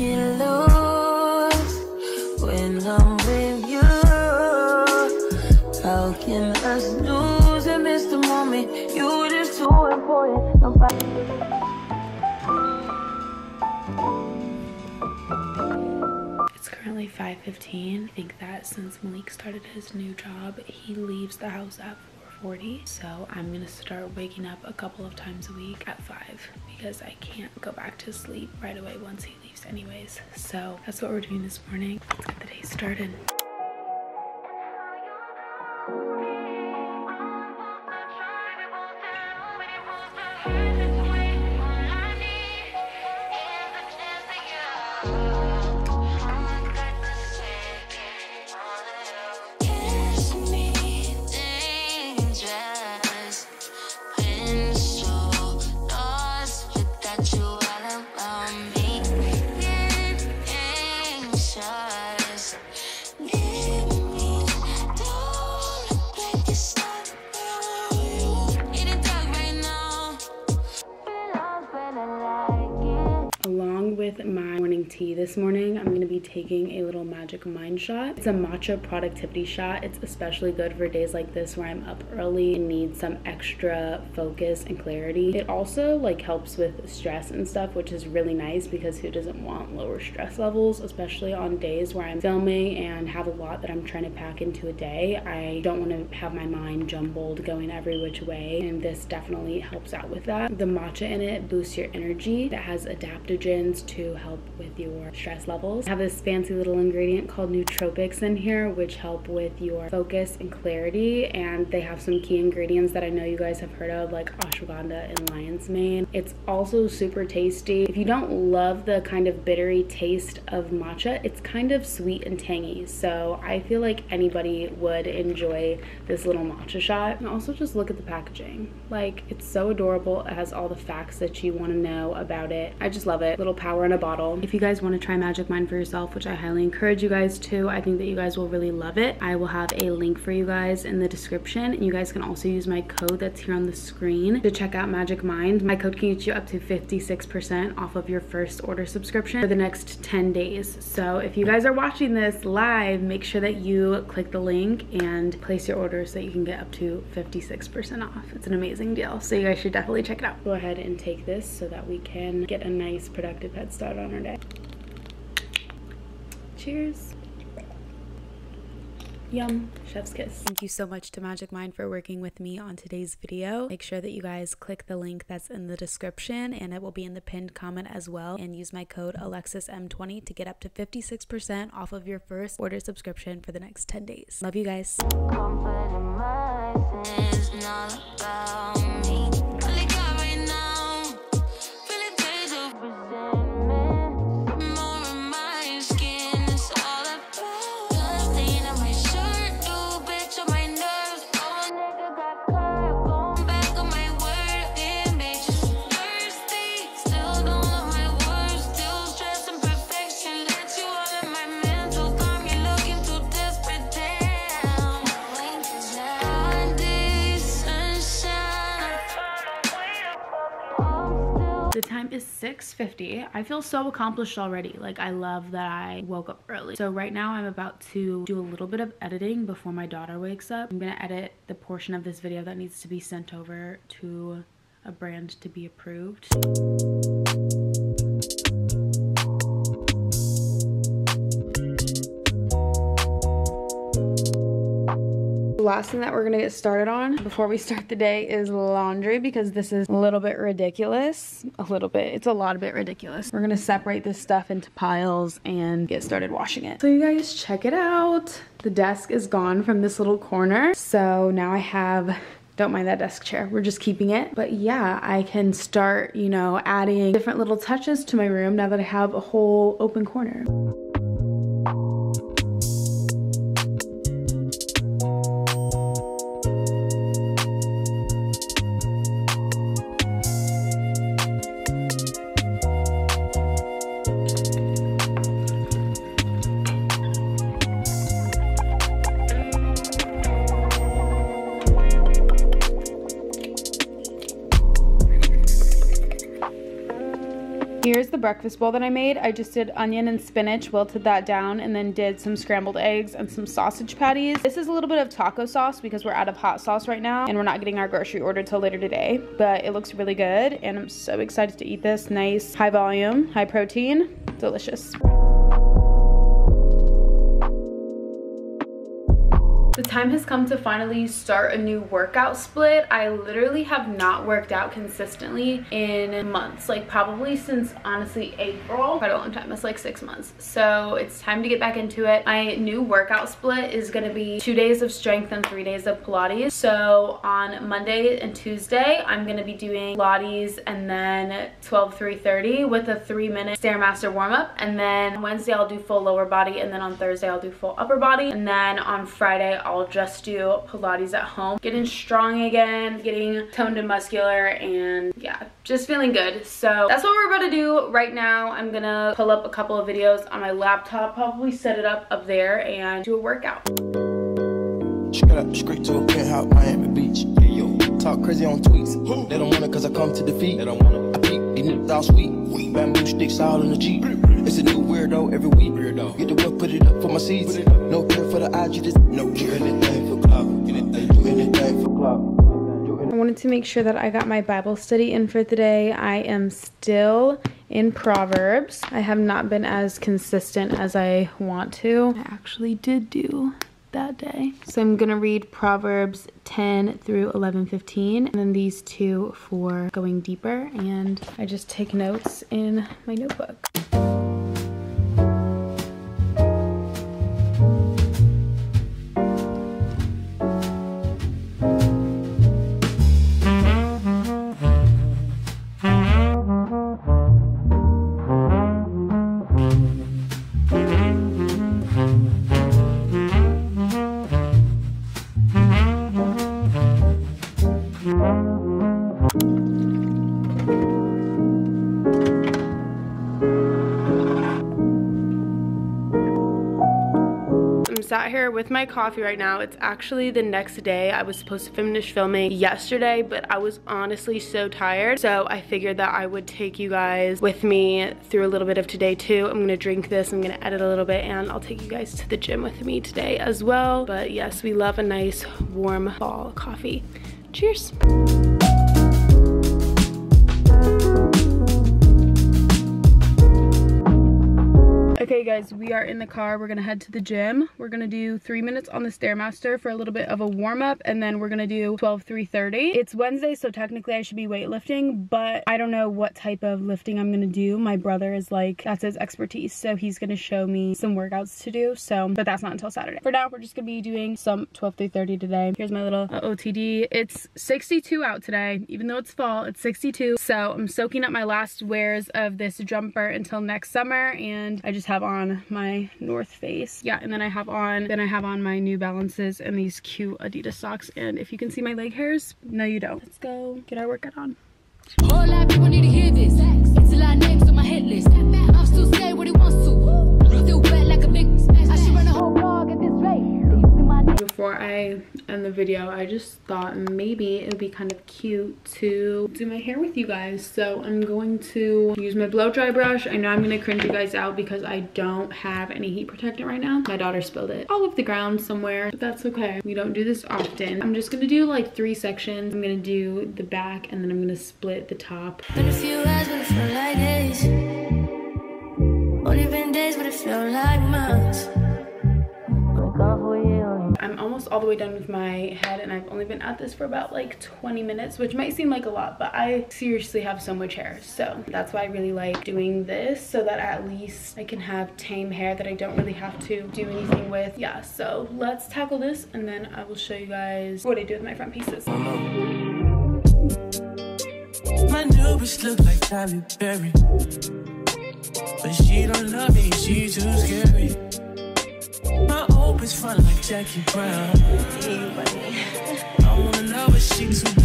can lose when I'm with you? How can us lose and miss the moment? You're just too important. It's currently 5:15. I think that since Malik started his new job, he leaves the house at 4:40. So I'm gonna start waking up a couple of times a week at 5 because I can't go back to sleep right away once he leaves anyways. So that's what we're doing this morning. Let's get the day started. This morning I'm going to be taking a little Magic Mind shot. It's a matcha productivity shot. It's especially good for days like this where I'm up early and need some extra focus and clarity. It also like helps with stress and stuff, which is really nice because who doesn't want lower stress levels, especially on days where I'm filming and have a lot that I'm trying to pack into a day. I don't want to have my mind jumbled going every which way, and this definitely helps out with that. The matcha in it boosts your energy. It has adaptogens to help with your stress levels. I have this fancy little ingredient called nootropics in here, which help with your focus and clarity, and they have some key ingredients that I know you guys have heard of, like ashwagandha and lion's mane. It's also super tasty. If you don't love the kind of bittery taste of matcha, it's kind of sweet and tangy, so I feel like anybody would enjoy this little matcha shot. And also just look at the packaging. Like, it's so adorable. It has all the facts that you want to know about it. I just love it. Little power in a bottle. If you guys want to try Magic Mind for yourself, which I highly encourage you guys to, I think that you guys will really love it. I will have a link for you guys in the description, and you guys can also use my code that's here on the screen to check out Magic Mind. My code can get you up to 56% off of your first order subscription for the next 10 days. So if you guys are watching this live, make sure that you click the link and place your order so that you can get up to 56% off. It's an amazing deal, so you guys should definitely check it out. Go ahead and take this so that we can get a nice productive head start on our day. Cheers. Yum. Chef's kiss. Thank you so much to Magic Mind for working with me on today's video. Make sure that you guys click the link that's in the description, and it will be in the pinned comment as well, and use my code AlexisM20 to get up to 56% off of your first order subscription for the next 10 days. Love you guys. The time is 6:50. I feel so accomplished already. Like, I love that I woke up early. So right now I'm about to do a little bit of editing before my daughter wakes up. I'm gonna edit the portion of this video that needs to be sent over to a brand to be approved. The last thing that we're gonna get started on before we start the day is laundry, because this is a little bit ridiculous. A little bit. It's a lot of bit ridiculous. We're gonna separate this stuff into piles and get started washing it. So you guys, check it out. The desk is gone from this little corner. So now I have... Don't mind that desk chair. We're just keeping it. But yeah, I can start, you know, adding different little touches to my room now that I have a whole open corner. You Here's the breakfast bowl that I made. I just did onion and spinach, wilted that down, and then did some scrambled eggs and some sausage patties. This is a little bit of taco sauce because we're out of hot sauce right now and we're not getting our grocery order till later today, but it looks really good and I'm so excited to eat this. Nice, high volume, high protein, delicious. The time has come to finally start a new workout split. I literally have not worked out consistently in months, like probably since honestly April. Quite a long time, it's like 6 months. So it's time to get back into it. My new workout split is gonna be 2 days of strength and 3 days of Pilates. So on Monday and Tuesday, I'm gonna be doing Pilates and then 12-3-30 with a 3-minute Stairmaster warm up. And then Wednesday I'll do full lower body, and then on Thursday I'll do full upper body. And then on Friday, I'll just do Pilates at home. Getting strong again, getting toned and muscular, and yeah, just feeling good. So that's what we're about to do right now. I'm gonna pull up a couple of videos on my laptop, probably set it up there and do a workout. Straight up, straight to a penthouse, Miami Beach. Hey, yo, talk crazy on tweets. They don't want it cause I come to defeat. They don't want it. I peep, these niggas all sweet. Bamboo sticks all in the Jeep. It's a new weirdo every week. Weirdo. Get the work, put it up for my seeds. No care for the IG, just no care. Anything for club. Do anything for club. I wanted to make sure that I got my Bible study in for today. I am still in Proverbs. I have not been as consistent as I want to. I actually did do that day. So I'm gonna read Proverbs 10 through 11:15, and then these two for going deeper. And I just take notes in my notebook. Sat here with my coffee right now. It's actually the next day. I was supposed to finish filming yesterday, but I was honestly so tired, so I figured that I would take you guys with me through a little bit of today too. I'm gonna drink this, I'm gonna edit a little bit, and I'll take you guys to the gym with me today as well. But yes, we love a nice warm fall coffee. Cheers. Okay guys, we are in the car. We're gonna head to the gym. We're gonna do 3 minutes on the Stairmaster for a little bit of a warm-up, and then we're gonna do 12-3-30. It's Wednesday, so technically I should be weightlifting, but I don't know what type of lifting I'm gonna do. My brother is like, that's his expertise, so he's gonna show me some workouts to do. So, but that's not until Saturday. For now, we're just gonna be doing some 12-3-30 today. Here's my little OOTD. It's 62 out today. Even though it's fall, it's 62. So I'm soaking up my last wears of this jumper until next summer, and I just have on my North Face. Yeah, and then I have on my New Balances and these cute Adidas socks. And if you can see my leg hairs, no you don't. Let's go get our workout on. Whole lot of people need to hear this. It's a lot of names on my hit list. I'll still say what he wants to. Still wet like a big. I should run a whole blog at this rate. Before I end the video, I just thought maybe it would be kind of cute to do my hair with you guys. So I'm going to use my blow dry brush. I know I'm going to cringe you guys out because I don't have any heat protectant right now. My daughter spilled it all over the ground somewhere, but that's okay. We don't do this often. I'm just going to do like 3 sections. I'm going to do the back, and then I'm going to split the top. Been a few hours, but it felt like days. Only been days, but it felt like months. I'm almost all the way done with my head, and I've only been at this for about like 20 minutes, which might seem like a lot, but I seriously have so much hair. So that's why I really like doing this, so that at least I can have tame hair that I don't really have to do anything with. Yeah, so let's tackle this, and then I will show you guys what I do with my front pieces. My neighbors look like Tyler Berry, but she don't love me, she's too scary. My hope is fun like Jackie Brown. I wanna know if she's too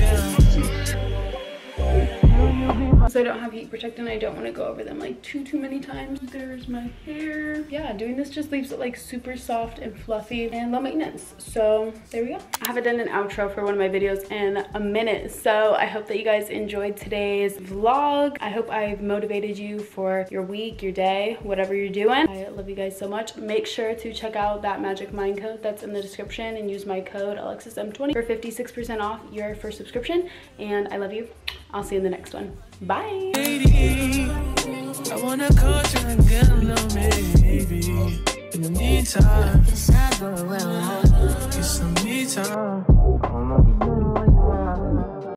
down. because I don't have heat protect and I don't want to go over them like too many times. There's my hair. Yeah, doing this just leaves it like super soft and fluffy and low maintenance. So there we go. I haven't done an outro for one of my videos in a minute, so I hope that you guys enjoyed today's vlog. I hope I've motivated you for your week, your day, whatever you're doing. I love you guys so much. Make sure to check out that Magic Mind code that's in the description and use my code AlexisM20 for 56% off your first subscription. And I love you. I'll see you in the next one. Bye. Lady, I wanna call you and get a little maybe. In the meantime, it's not going well. It's the meantime.